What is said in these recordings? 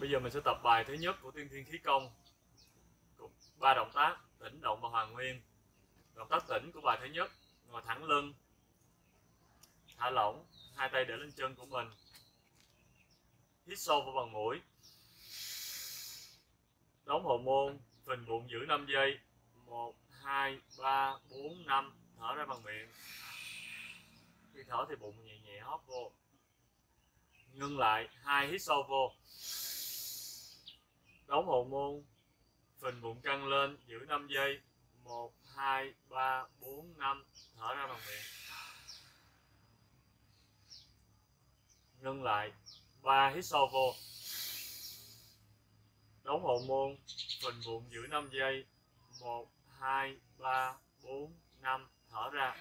Bây giờ mình sẽ tập bài thứ nhất của Tiên Thiên Khí Công, ba động tác tĩnh, động và hoàn nguyên. Động tác tĩnh của bài thứ nhất: ngồi thẳng lưng, thả lỏng hai tay để lên chân của mình, hít sâu vào bằng mũi, đóng hậu môn, phình bụng giữ 5 giây, 1, 2, 3, 4, 5, thở ra bằng miệng. Khi thở thì bụng nhẹ nhẹ hóp vô, ngưng lại, 2, hít sâu vô, đóng hậu môn, phình bụng căng lên, giữ 5 giây, 1, 2, 3, 4, 5, thở ra bằng miệng, ngưng lại, 3, hít sâu vô, đóng hậu môn, phình bụng giữ 5 giây, 1, 2, 3, 4, 5, thở ra,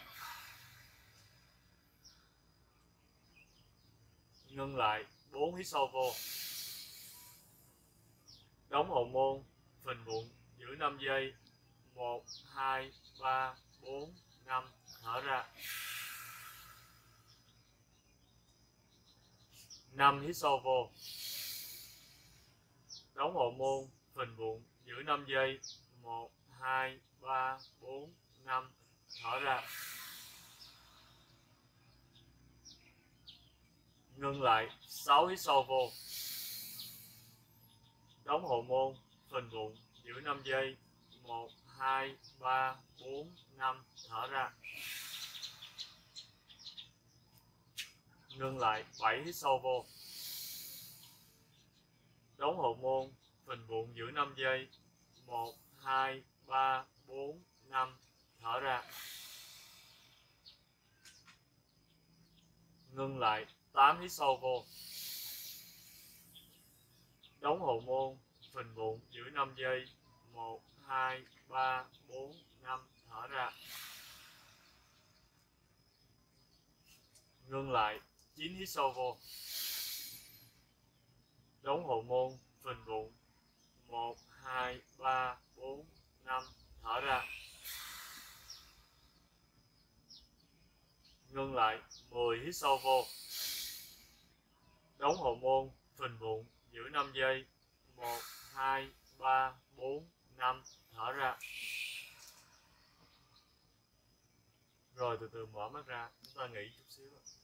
ngưng lại, 4, hít sâu vô, đóng hậu môn, phình bụng giữ 5 giây, 1, 2, 3, 4, 5, thở ra, 5, hít sâu vô, đóng hậu môn, phình bụng giữ 5 giây, 1, 2, 3, 4, 5, thở ra, ngưng lại, 6, hít sâu vô, đóng hậu môn, phình bụng giữ 5 giây, 1, 2, 3, 4, 5, thở ra, ngưng lại, 7, hít sâu vô, đóng hậu môn, phình bụng giữ 5 giây, 1, 2, 3, 4, 5, thở ra, ngưng lại, 8, hít sâu vô, đóng hậu môn, phình bụng giữ 5 giây, 1, 2, 3, 4, 5, thở ra, ngưng lại, 9, hít sâu vô, đóng hậu môn, phình bụng, 1, 2, 3, 4, 5, thở ra, ngưng lại, 10, hít sâu vô, đóng hậu môn, phình bụng giữ 5 giây, 1, 2, 3, 4, 5, thở ra. Rồi từ từ mở mắt ra, chúng ta nghỉ chút xíu.